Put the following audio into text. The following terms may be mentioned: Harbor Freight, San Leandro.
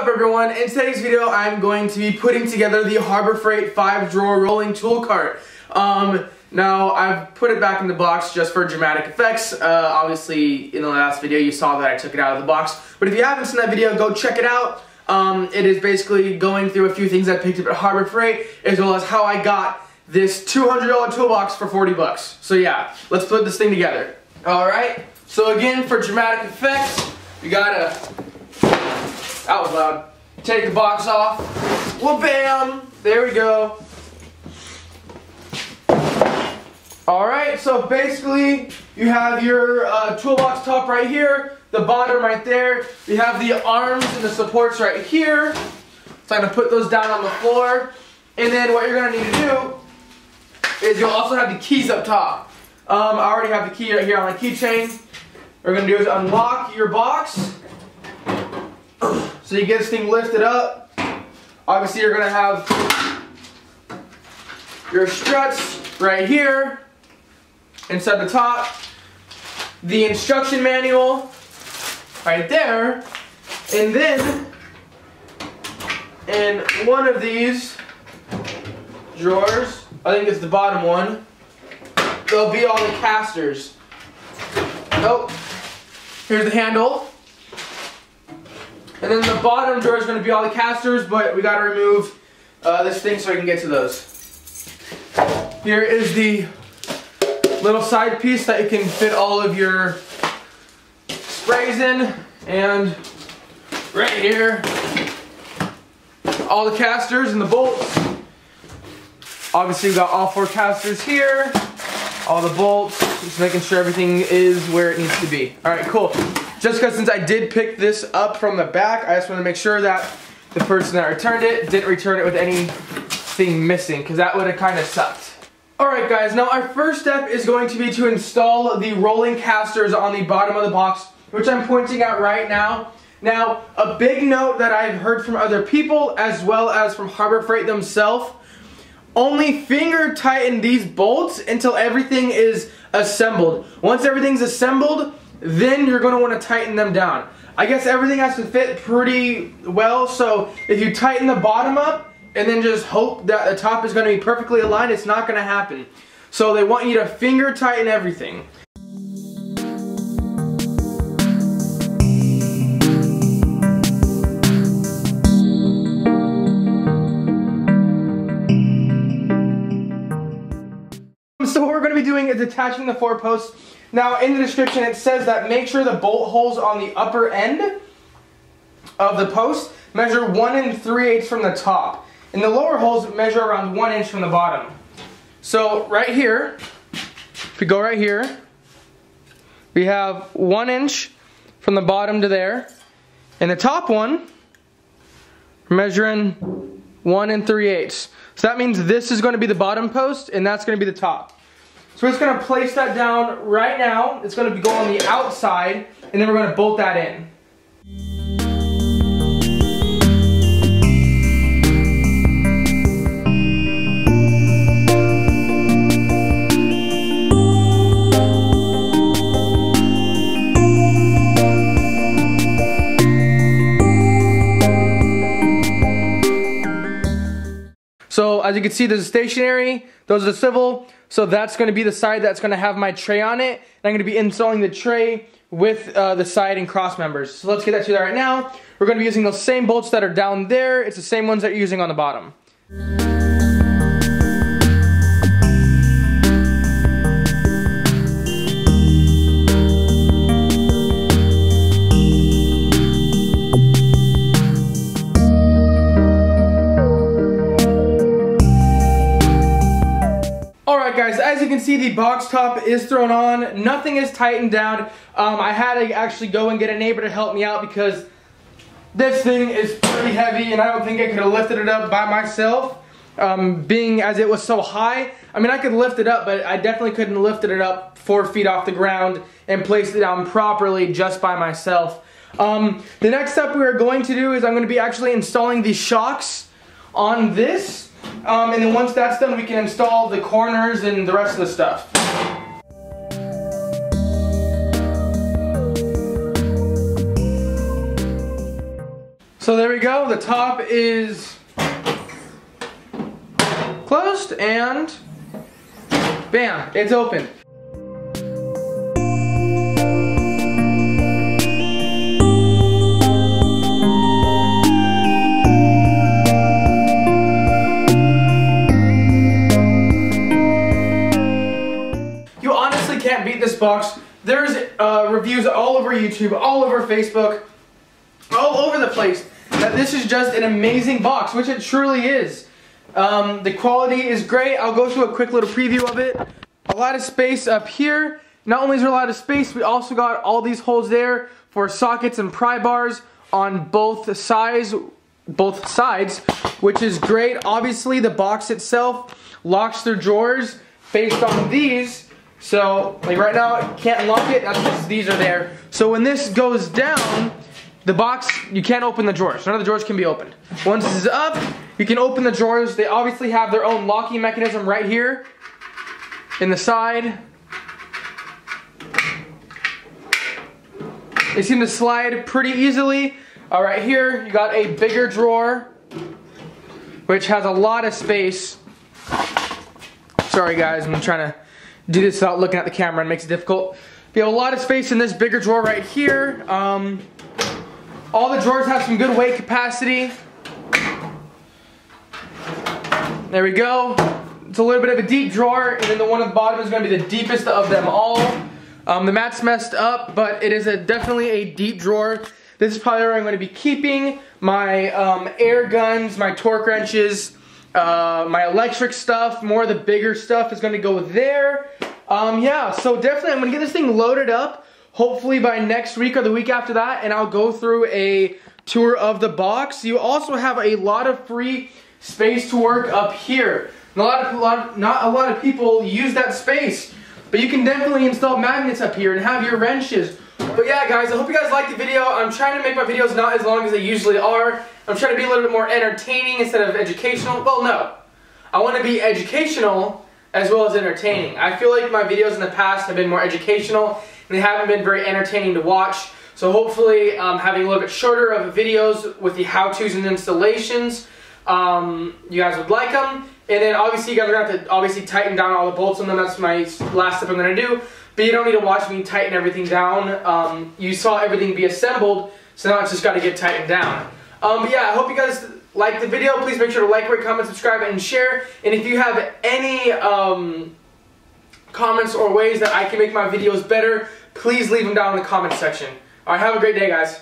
up everyone? In today's video I'm going to be putting together the Harbor Freight 5-drawer rolling tool cart. Now I've put it back in the box just for dramatic effects. Obviously in the last video you saw that I took it out of the box, but if you haven't seen that video, go check it out. It is basically going through a few things I picked up at Harbor Freight, as well as how I got this $200 toolbox for 40 bucks. So yeah, let's put this thing together. Alright, so again, for dramatic effects, you gotta, that was loud, take the box off, well bam, there we go. Alright, so basically you have your toolbox top right here, the bottom right there, you have the arms and the supports right here, so I'm going to put those down on the floor, and then what you're going to need to do is you'll also have the keys up top. I already have the key right here on my keychain. What we're going to do is unlock your box, so you get this thing lifted up. Obviously you're going to have your struts right here, inside the top, the instruction manual right there, and then in one of these drawers, I think it's the bottom one, there'll be all the casters. Oh, here's the handle, and then the bottom drawer is going to be all the casters, but we got to remove this thing so I can get to those. Here is the little side piece that you can fit all of your sprays in, and right here all the casters and the bolts. Obviously we got all four casters here, all the bolts, just making sure everything is where it needs to be. Alright, cool. Just because since I did pick this up from the back, I just want to make sure that the person that returned it didn't return it with anything missing, because that would have kind of sucked. Alright guys, now our first step is going to be to install the rolling casters on the bottom of the box, which I'm pointing out right now. Now, a big note that I've heard from other people, as well as from Harbor Freight themselves, only finger tighten these bolts until everything is assembled. Once everything's assembled, then you're going to want to tighten them down. I guess everything has to fit pretty well, so if you tighten the bottom up, and then just hope that the top is going to be perfectly aligned, it's not going to happen. So they want you to finger tighten everything. So what we're going to be doing is attaching the four posts. Now in the description it says that make sure the bolt holes on the upper end of the post measure 1 3/8 from the top. And the lower holes measure around 1 inch from the bottom. So right here, if we go right here, we have 1 inch from the bottom to there. And the top one, we're measuring 1 3/8. So that means this is going to be the bottom post and that's going to be the top. So we're just going to place that down right now. It's going to go on the outside and then we're going to bolt that in. So as you can see, there's a stationary, those are the civil, so that's going to be the side that's going to have my tray on it. And I'm going to be installing the tray with the side and cross members. So let's get that to that right now. We're going to be using those same bolts that are down there. It's the same ones that you're using on the bottom. As you can see, the box top is thrown on, nothing is tightened down. I had to actually go and get a neighbor to help me out because this thing is pretty heavy and I don't think I could have lifted it up by myself, being as it was so high. I mean, I could lift it up, but I definitely couldn't have lifted it up 4 feet off the ground and placed it down properly just by myself. The next step we are going to do is I'm going to be actually installing the shocks on this. And then once that's done, we can install the corners and the rest of the stuff. So there we go, the top is closed and bam, it's open. You honestly can't beat this box. There's reviews all over YouTube, all over Facebook, all over the place. That this is just an amazing box, which it truly is. The quality is great. I'll go through a quick little preview of it. A lot of space up here. Not only is there a lot of space, we also got all these holes there for sockets and pry bars on both sides, which is great. Obviously, the box itself locks their drawers based on these. So, like right now, can't lock it. That's just, these are there. So when this goes down, the box, you can't open the drawers. None of the drawers can be opened. Once this is up, you can open the drawers. They obviously have their own locking mechanism right here in the side. They seem to slide pretty easily. All right, here you got a bigger drawer, which has a lot of space. Sorry guys, I'm trying to do this without looking at the camera. It makes it difficult. You have a lot of space in this bigger drawer right here. All the drawers have some good weight capacity. There we go. It's a little bit of a deep drawer, and then the one at the bottom is going to be the deepest of them all. The mat's messed up, but it is definitely a deep drawer. This is probably where I'm going to be keeping my air guns, my torque wrenches, my electric stuff. More of the bigger stuff is going to go there. Yeah, so definitely I'm going to get this thing loaded up. Hopefully by next week or the week after that, and I'll go through a tour of the box. You also have a lot of free space to work up here. Not a lot of people use that space, but you can definitely install magnets up here and have your wrenches. But yeah, guys, I hope you guys liked the video. I'm trying to make my videos not as long as they usually are. I'm trying to be a little bit more entertaining instead of educational. Well, no. I want to be educational as well as entertaining. I feel like my videos in the past have been more educational. They haven't been very entertaining to watch, so hopefully having a little bit shorter of videos with the how-tos and installations, you guys would like them. And then obviously you guys are going to have to obviously tighten down all the bolts on them. That's my last step I'm going to do, but you don't need to watch me tighten everything down. You saw everything be assembled, so now it's just got to get tightened down. But yeah, I hope you guys liked the video. Please make sure to like, rate, comment, subscribe, and share. And if you have any comments or ways that I can make my videos better, please leave them down in the comment section. Alright, have a great day, guys.